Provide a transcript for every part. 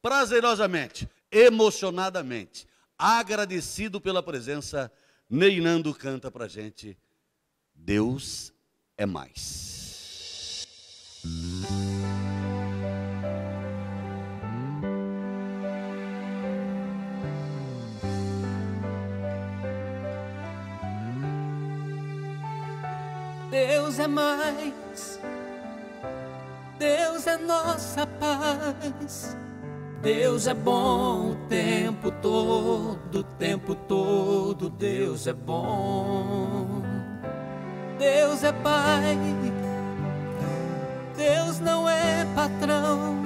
prazerosamente, emocionadamente, agradecido pela presença, Ney e Nando canta pra gente, Deus é mais. Deus é mais, Deus é nossa paz, Deus é bom o tempo todo, Deus é bom. Deus é Pai, Deus não é patrão,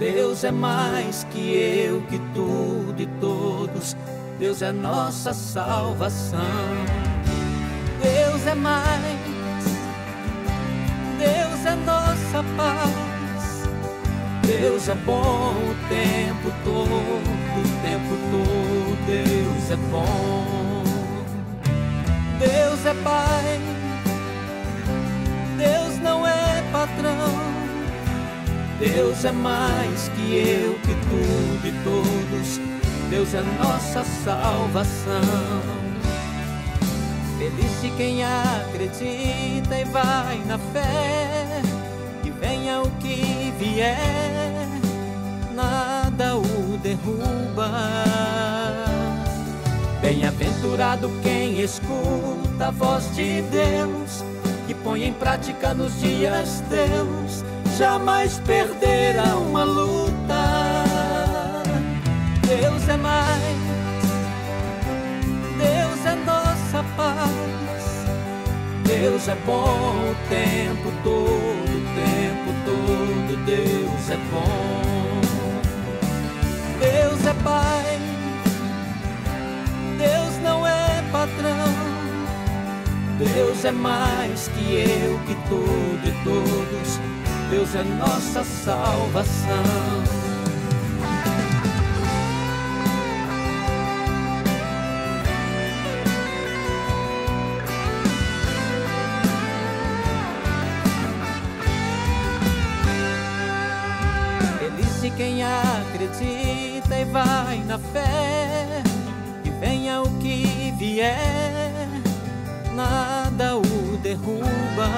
Deus é mais que eu, que tudo e todos, Deus é nossa salvação. Deus é mais, Deus é nossa paz, Deus é bom o tempo todo, Deus é bom. Deus é Pai, Deus não é patrão, Deus é mais que eu, que tudo e todos, Deus é nossa salvação. Feliz de quem acredita e vai na fé, que venha o que vier, nada o derruba. Bem-aventurado quem escuta a voz de Deus, que põe em prática nos dias teus, jamais perderá uma luta. Deus é mais, Deus é nossa paz, Deus é bom o tempo todo, Deus é bom. Deus é Pai, Deus não é patrão, Deus é mais que eu, que tudo e todos, Deus é nossa salvação. Quem acredita e vai na fé, que venha o que vier, nada o derruba.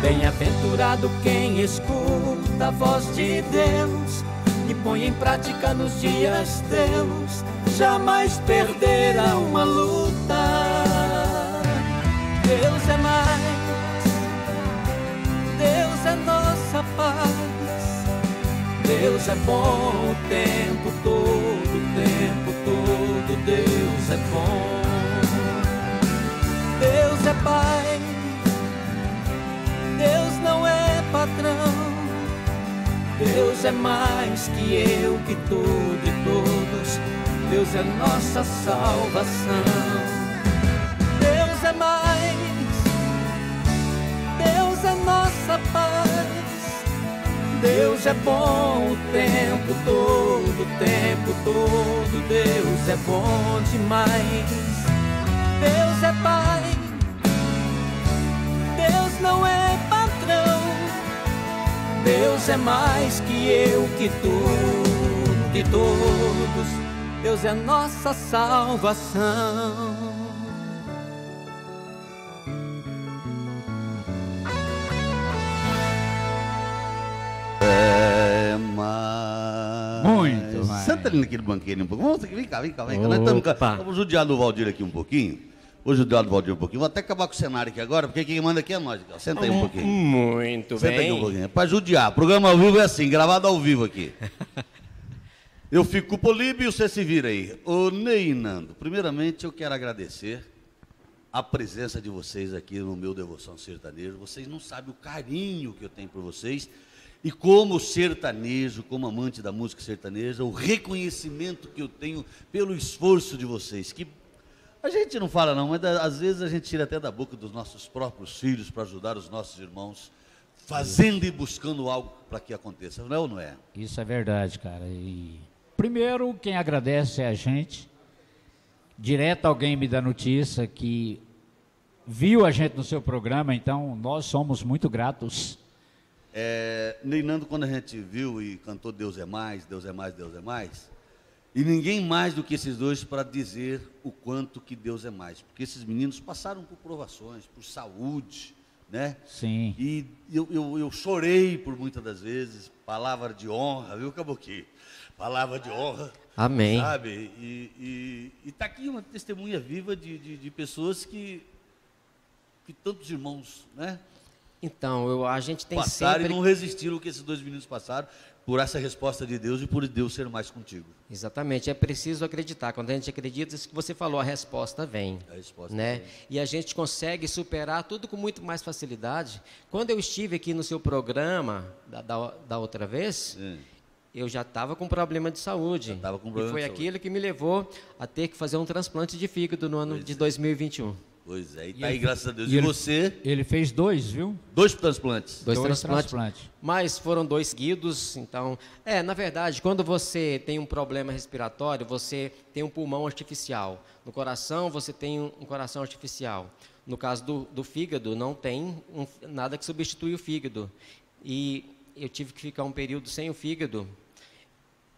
Bem-aventurado quem escuta a voz de Deus, e põe em prática nos dias teus, jamais perderá uma luta. Deus é mais, Deus é nossa paz, Deus é bom o tempo todo, Deus é bom. Deus é Pai, Deus não é patrão, Deus é mais que eu, que tudo e todos, Deus é nossa salvação. Deus é mais, Deus é nossa paz, Deus é bom o tempo todo, Deus é bom demais. Deus é Pai, Deus não é patrão, Deus é mais que eu, que tudo e todos, Deus é nossa salvação. Muito mais. Senta ali naquele banquinho um pouco. Vamos, vem cá. Nós estamos judiando o Valdir aqui um pouquinho. Vou judiar o Valdir um pouquinho. Vou até acabar com o cenário aqui agora, porque quem manda aqui é nós. Senta aí um pouquinho. Muito Senta bem. Senta aí um pouquinho. É para judiar. Programa ao vivo é assim, gravado ao vivo aqui. Eu fico com o Políbio e você se vira aí. Ô, Ney e Nando, primeiramente eu quero agradecer a presença de vocês aqui no meu Devoção Sertanejo. Vocês não sabem o carinho que eu tenho por vocês. E como sertanejo, como amante da música sertaneja, o reconhecimento que eu tenho pelo esforço de vocês, que a gente não fala não, mas às vezes a gente tira até da boca dos nossos próprios filhos para ajudar os nossos irmãos, fazendo e buscando algo para que aconteça, não é ou não é? Isso é verdade, cara. E primeiro, quem agradece é a gente. Direto alguém me dá notícia que viu a gente no seu programa, então nós somos muito gratos Ney e Nando, quando a gente viu e cantou Deus é Mais, Deus é Mais, Deus é Mais, e ninguém mais do que esses dois para dizer o quanto que Deus é mais, porque esses meninos passaram por provações, por saúde, né? Sim. E eu chorei por muitas das vezes, palavra de honra, viu, Caboclo? Palavra de honra. Amém. Sabe? E está aqui uma testemunha viva de pessoas que tantos irmãos, né? Então, a gente tem passaram sempre... Passaram e não resistiram o que esses dois meninos passaram por essa resposta de Deus e por Deus ser mais contigo. Exatamente, é preciso acreditar. Quando a gente acredita, isso que você falou, a resposta vem. A resposta, né? Vem. E a gente consegue superar tudo com muito mais facilidade. Quando eu estive aqui no seu programa, da outra vez, eu já estava com problema de saúde. Com problema e foi aquilo que me levou a ter que fazer um transplante de fígado no ano de 2021. Pois é, e tá aí, graças a Deus. E você? Ele fez dois, viu? Dois transplantes. Dois transplantes. Mas foram dois seguidos, então... na verdade, quando você tem um problema respiratório, você tem um pulmão artificial. No coração, você tem um coração artificial. No caso do fígado, não tem nada que substitui o fígado. E eu tive que ficar um período sem o fígado.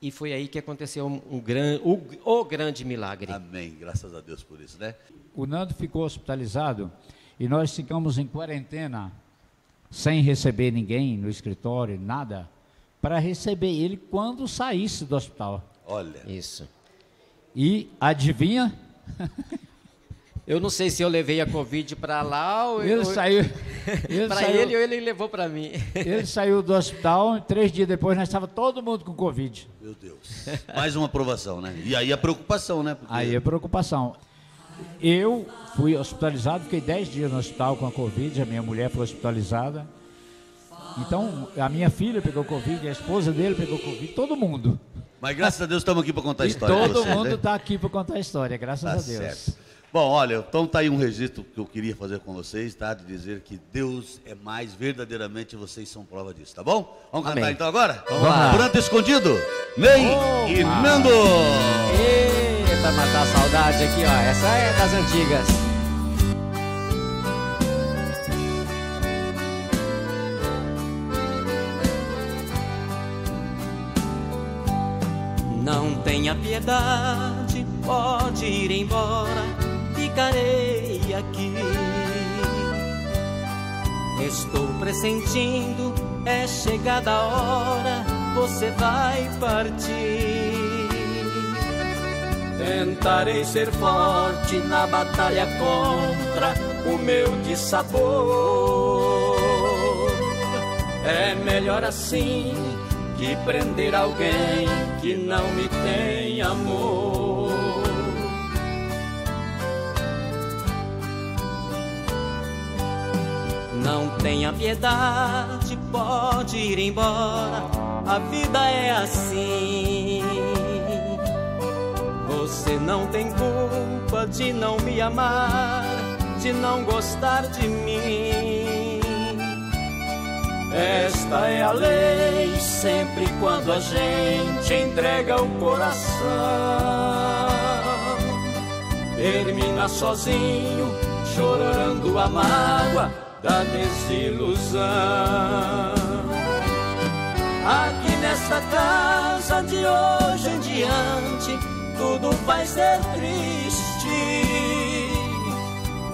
E foi aí que aconteceu o grande milagre. Amém, graças a Deus por isso, né? O Nando ficou hospitalizado e nós ficamos em quarentena, sem receber ninguém no escritório, nada, para receber ele quando saísse do hospital. Olha. Isso. E adivinha? Eu não sei se eu levei a Covid para lá ou... Ele saiu... Para ele ou ele levou para mim. Ele saiu do hospital e 3 dias depois nós estávamos todo mundo com Covid. Meu Deus. Mais uma aprovação, né? E aí a preocupação, né? Porque... Aí a preocupação. Eu fui hospitalizado, fiquei 10 dias no hospital com a Covid, a minha mulher foi hospitalizada. Então, a minha filha pegou Covid, a esposa dele pegou Covid, todo mundo. Mas graças a Deus estamos aqui para contar a história. E todo mundo está aqui para contar a história, graças a Deus. Certo. Bom, olha, então está aí um registro que eu queria fazer com vocês, tá? De dizer que Deus é mais, verdadeiramente vocês são prova disso, tá bom? Vamos cantar então agora? Vamos lá. Branco Escondido, Ney e Nando. Eita, matar a saudade aqui, ó, essa é das antigas. Não tenha piedade, pode ir embora. Ficarei aqui. Estou pressentindo, é chegada a hora, você vai partir. Tentarei ser forte na batalha contra o meu dissabor. É melhor assim que prender alguém que não me tem amor. Não tenha piedade, pode ir embora, a vida é assim. Você não tem culpa de não me amar, de não gostar de mim. Esta é a lei, sempre quando a gente entrega o coração, termina sozinho, chorando a mágoa da desilusão. Aqui nesta casa, de hoje em diante, tudo vai ser triste.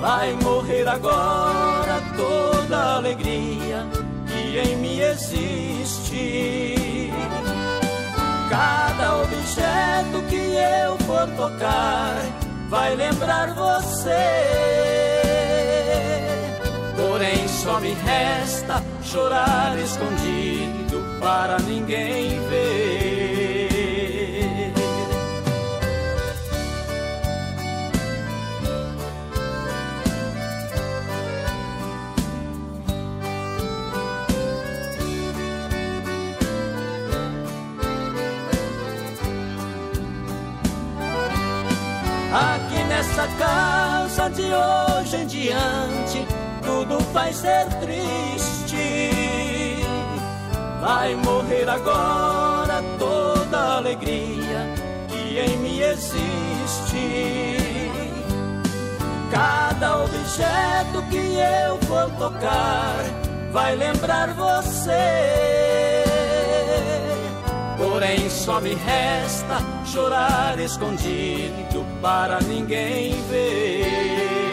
Vai morrer agora toda a alegria que em mim existe. Cada objeto que eu for tocar vai lembrar você. Porém, só me resta chorar escondido para ninguém ver. Aqui nessa casa, de hoje em diante, tudo vai ser triste. Vai morrer agora toda a alegria que em mim existe. Cada objeto que eu for tocar vai lembrar você. Porém só me resta chorar escondido para ninguém ver.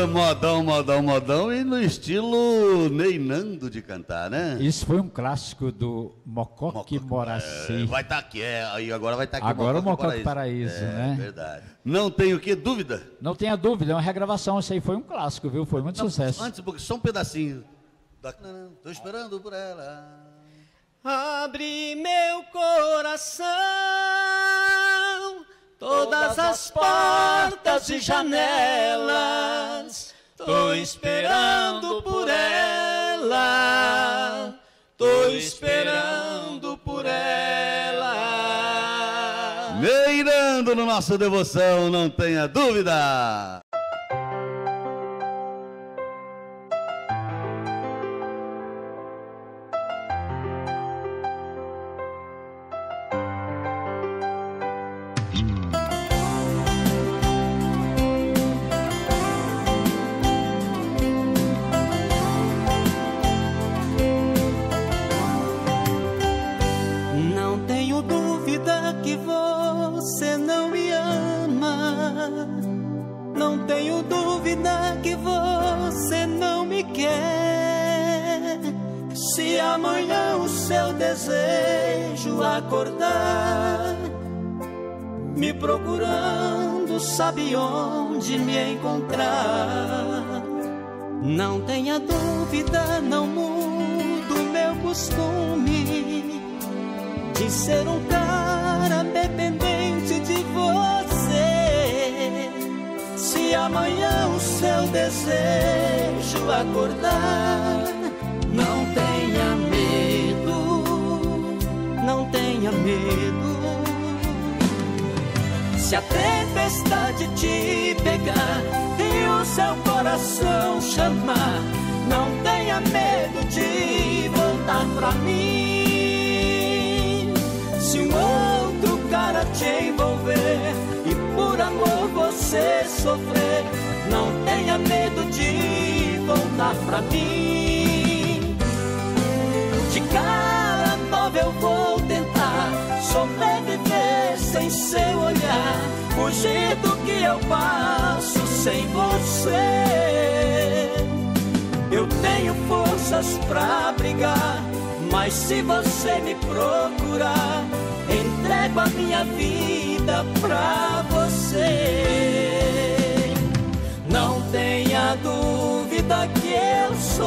É, modão, modão, modão, e no estilo Ney e Nando de cantar, né? Isso foi um clássico do Mocoque Morace. Vai estar aqui, aí agora vai estar aqui. Agora o Mocoque Paraíso, né? É verdade. Não tem o que? Dúvida? Não tenha dúvida, é uma regravação, isso aí foi um clássico, viu? Foi muito sucesso. Antes, porque só um pedacinho. Tô esperando por ela. Abre meu coração, todas as portas e janelas. Tô esperando por ela. Tô esperando por ela. Ney e Nando no nosso Devoção, não tenha dúvida. Desejo acordar, me procurando, sabe onde me encontrar. Não tenha dúvida, não mudo meu costume de ser um cara dependente de você. Se amanhã o seu desejo acordar, não tenha medo. Não tenha medo. Se a tempestade te pegar e o seu coração chamar, não tenha medo de voltar pra mim. Se um outro cara te envolver e por amor você sofrer, não tenha medo de voltar pra mim. De cara nova eu vou sobreviver sem seu olhar, fugir do que eu passo sem você. Eu tenho forças pra brigar, mas se você me procurar, entrego a minha vida pra você. Não tenha dúvida que eu sou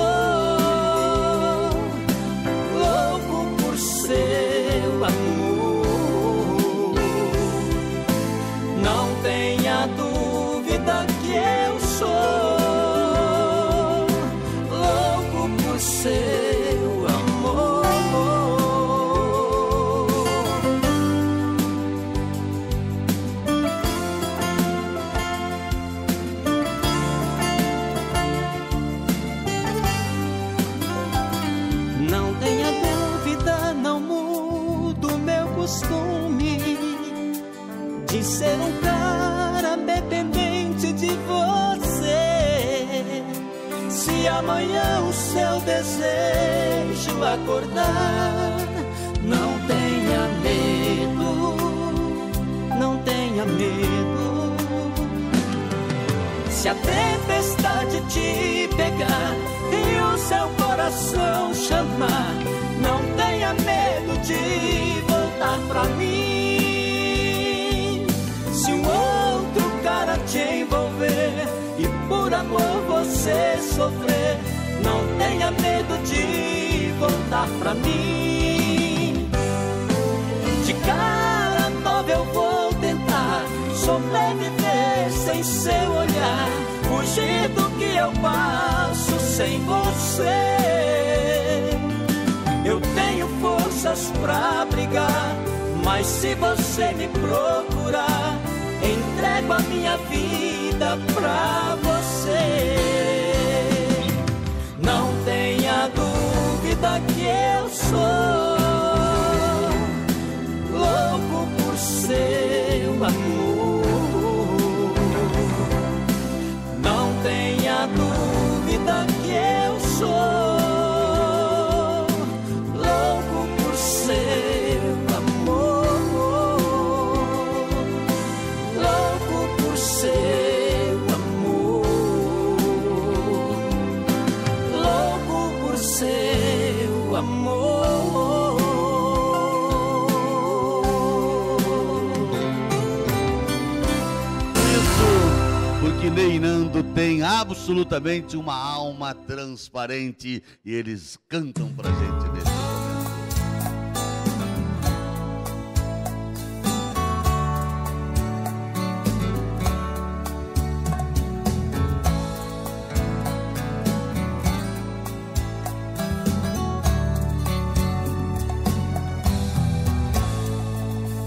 louco por seu amor. Seu amor. Não tenha dúvida, não mudo meu costume de ser um cara dependente de você. Se amanhã o seu desejo acordar, não tenha medo, não tenha medo. Se a tempestade te pegar e o seu coração chamar, não tenha medo de voltar pra mim. Se um outro cara te envolver e por amor você sofrer, não tenha medo de voltar pra mim. De cara nova eu vou tentar sobreviver sem seu olhar, fugir do que eu passo sem você. Eu tenho forças pra brigar, mas se você me procurar, entrego a minha vida pra você. Não tenha dúvida que eu sou louco por seu amor. Não Porque Ney e Nando tem absolutamente uma alma transparente e eles cantam pra gente nesse momento.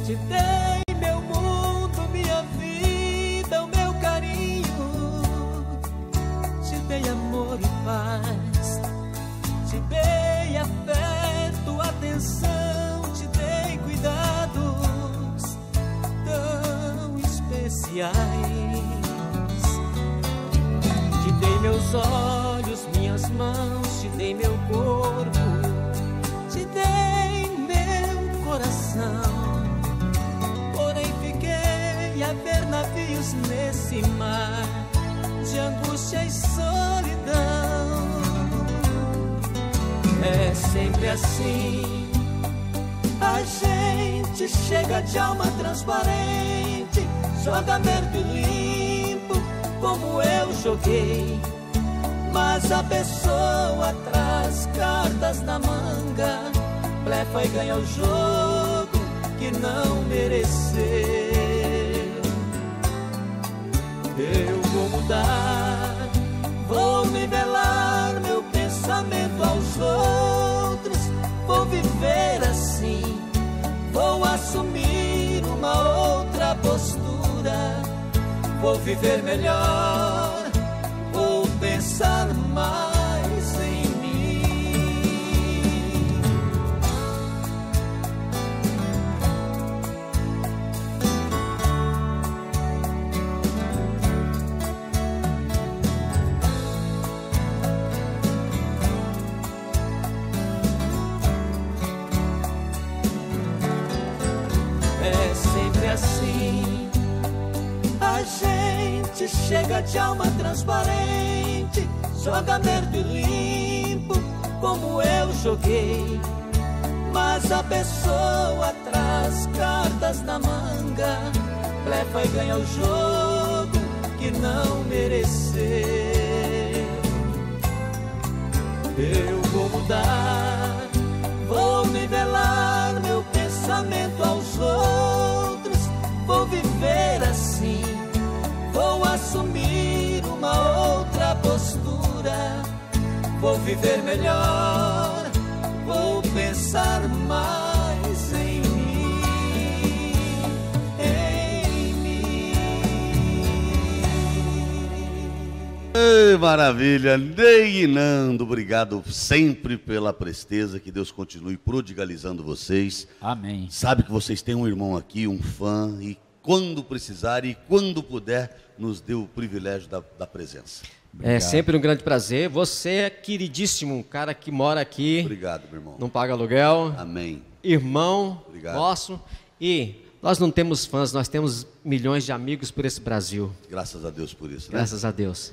Te dei meu mundo, minha vida, o meu carinho. Te dei amor e paz. Te dei afeto, atenção, te dei cuidados tão especiais. Te dei meus olhos, minhas mãos, te dei meu corpo, te dei meu coração. Porém fiquei a ver navios nesse mar de angústia e solidão. É sempre assim, a gente chega de alma transparente, joga verde e limpo, como eu joguei. Mas a pessoa traz cartas na manga, blefa e ganha o jogo que não mereceu. Eu vou mudar, vou nivelar meu pensamento aos outros, vou viver assim, vou assumir uma outra postura, vou viver melhor, vou pensar mais em mim. É sempre assim, a gente chega de alma transparente, joga verde e limpo, como eu joguei. Mas a pessoa traz cartas na manga, blefa e ganha o jogo que não mereceu. Eu vou mudar, vou nivelar meu pensamento aos outros, vou viver assim, vou assumir uma outra postura, vou viver melhor, vou pensar mais em mim, em mim. Ei, maravilha, Ney e Nando, obrigado sempre pela presteza, que Deus continue prodigalizando vocês. Amém. Sabe que vocês têm um irmão aqui, um fã, e quando precisar e quando puder, nos dê o privilégio da presença. Obrigado. É sempre um grande prazer. Você é queridíssimo, um cara que mora aqui. Obrigado, meu irmão. Não paga aluguel. Amém. Irmão, obrigado. Nosso. E nós não temos fãs, nós temos milhões de amigos por esse Brasil. Graças a Deus por isso, né? Graças a Deus.